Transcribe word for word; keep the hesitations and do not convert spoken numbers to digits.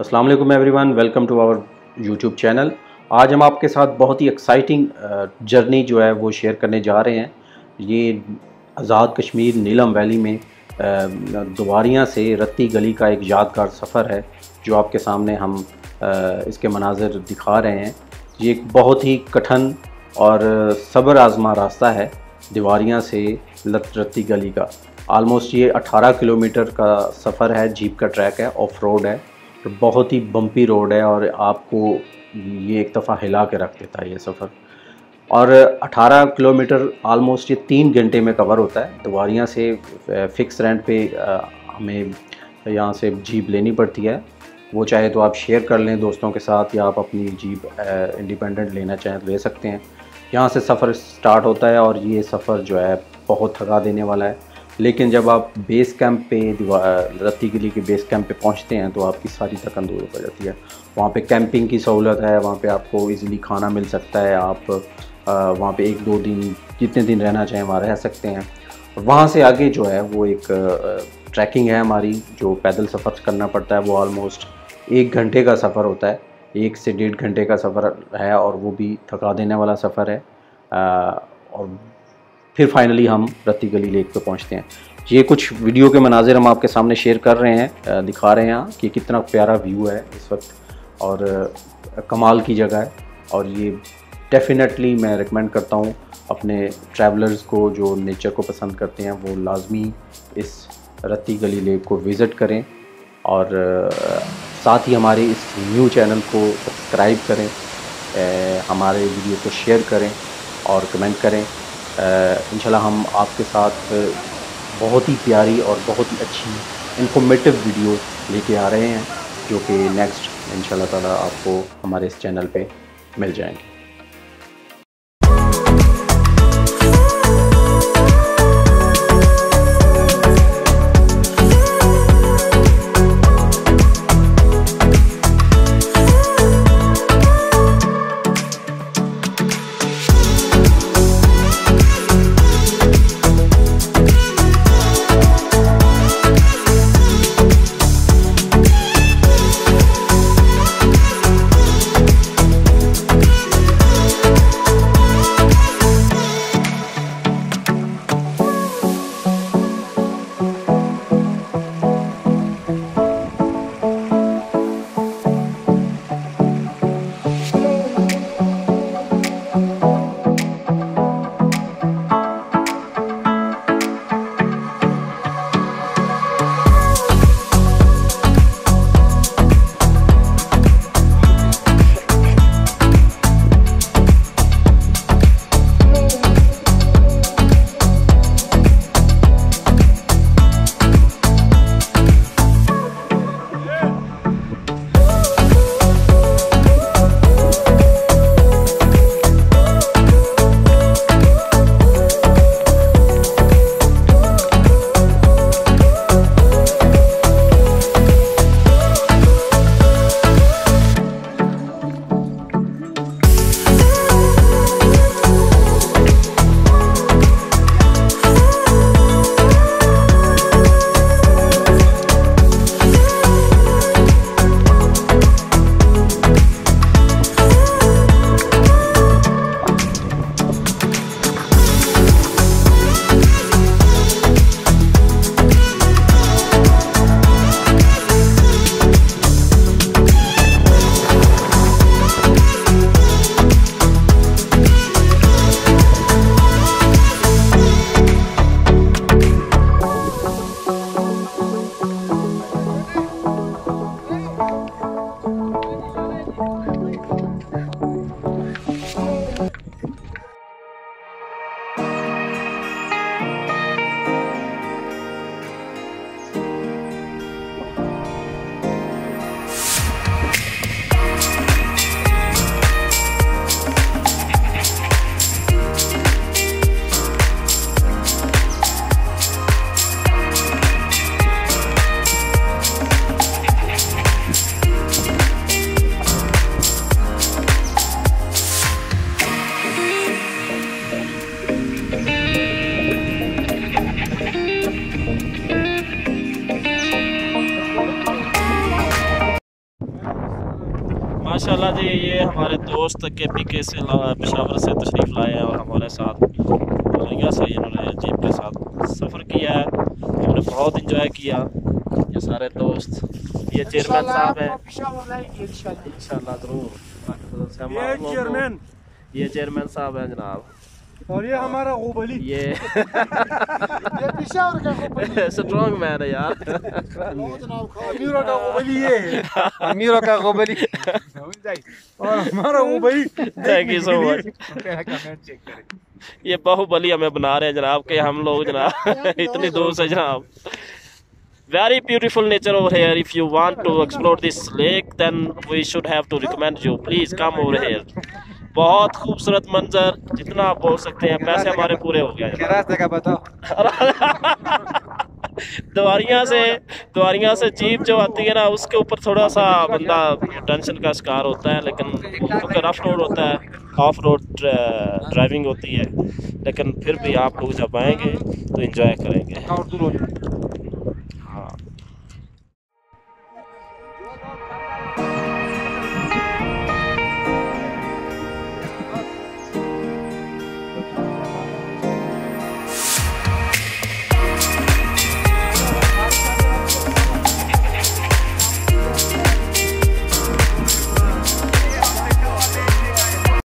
अस्सलाम वालेकुम everyone, welcome to our YouTube channel. आज हम आपके साथ बहुत ही एक्साइटिंग जर्नी जो है वो शेयर करने जा रहे हैं। ये आज़ाद कश्मीर नीलम वैली में दुवारियां से रत्ती गली का एक यादगार सफ़र है जो आपके सामने हम इसके मनाज़र दिखा रहे हैं। ये एक बहुत ही कठिन और सब्र आजमा रास्ता है दुवारियां से रत्ती गली का। आलमोस्ट ये अठारह किलोमीटर का सफ़र है, जीप का ट्रैक है, ऑफ रोड है, तो बहुत ही बम्पी रोड है और आपको ये एक दफ़ा हिला के रख देता है ये सफ़र। और अठारह किलोमीटर आलमोस्ट ये तीन घंटे में कवर होता है। दुवारियां से फ़िक्स रेंट पे हमें यहाँ से जीप लेनी पड़ती है। वो चाहे तो आप शेयर कर लें दोस्तों के साथ या आप अपनी जीप इंडिपेंडेंट लेना चाहें तो ले सकते हैं। यहाँ से सफ़र स्टार्ट होता है और ये सफ़र जो है बहुत थका देने वाला है, लेकिन जब आप बेस कैंप पे रत्ती गली के बेस कैंप पे पहुंचते हैं तो आपकी सारी थकान दूर हो जाती है। वहाँ पे कैंपिंग की सहूलत है, वहाँ पे आपको इजीली खाना मिल सकता है, आप वहाँ पे एक दो दिन जितने दिन रहना चाहें वहाँ रह सकते हैं। वहाँ से आगे जो है वो एक ट्रैकिंग है हमारी जो पैदल सफ़र करना पड़ता है। वो आलमोस्ट एक घंटे का सफ़र होता है, एक से डेढ़ घंटे का सफ़र है और वो भी थका देने वाला सफ़र है। और फिर फाइनली हम रत्ती गली लेक पे पहुंचते हैं। ये कुछ वीडियो के मनाजिर हम आपके सामने शेयर कर रहे हैं, दिखा रहे हैं कि कितना प्यारा व्यू है इस वक्त और कमाल की जगह है। और ये डेफिनेटली मैं रिकमेंड करता हूँ अपने ट्रैवलर्स को जो नेचर को पसंद करते हैं, वो लाजमी इस रत्ती गली लेक को विज़िट करें और साथ ही हमारे इस न्यू चैनल को सब्सक्राइब करें, हमारे वीडियो को शेयर करें और कमेंट करें। इंशाल्लाह हम आपके साथ बहुत ही प्यारी और बहुत ही अच्छी इन्फॉर्मेटिव वीडियो लेके आ रहे हैं जो कि नेक्स्ट इंशाल्लाह ताला आपको हमारे इस चैनल पे मिल जाएंगे। माशाल्लाह जी, ये हमारे दोस्त के पी के से पेशावर से तशरीफ़ लाए हैं और हमारे साथ दुवरिया से इन्होंने जीप के साथ सफ़र किया है। हमने बहुत इंजॉय किया, ये सारे दोस्त, ये चेयरमैन साहब हैं इंशाल्लाह ज़रूर, ये चेयरमैन साहब हैं जनाब, और ये हमारा गोबली, ये स्ट्रॉन्ग मैन है यार, अमीरों का गोबली, ये अमीरों का गोबली, और हमारा गोबली। Thank you so much. ये बाहुबली हमें बना रहे हैं जनाब के हम लोग जनाब इतनी दूर से जनाब। Very beautiful nature over here. If you want to explore this lake, then we should have to recommend you. Please come over here. बहुत खूबसूरत मंजर, जितना आप बोल सकते हैं, पैसे हमारे पूरे हो गए। क्या रास्ते का बताओ। दुवारियां से दुवारियां से जीप जो आती है ना, उसके ऊपर थोड़ा सा बंदा टेंशन का शिकार होता है, लेकिन क्योंकि रफ रोड होता है, ऑफ रोड ड्राइविंग होती है, लेकिन फिर भी आप लोग जब आएंगे तो एंजॉय करेंगे।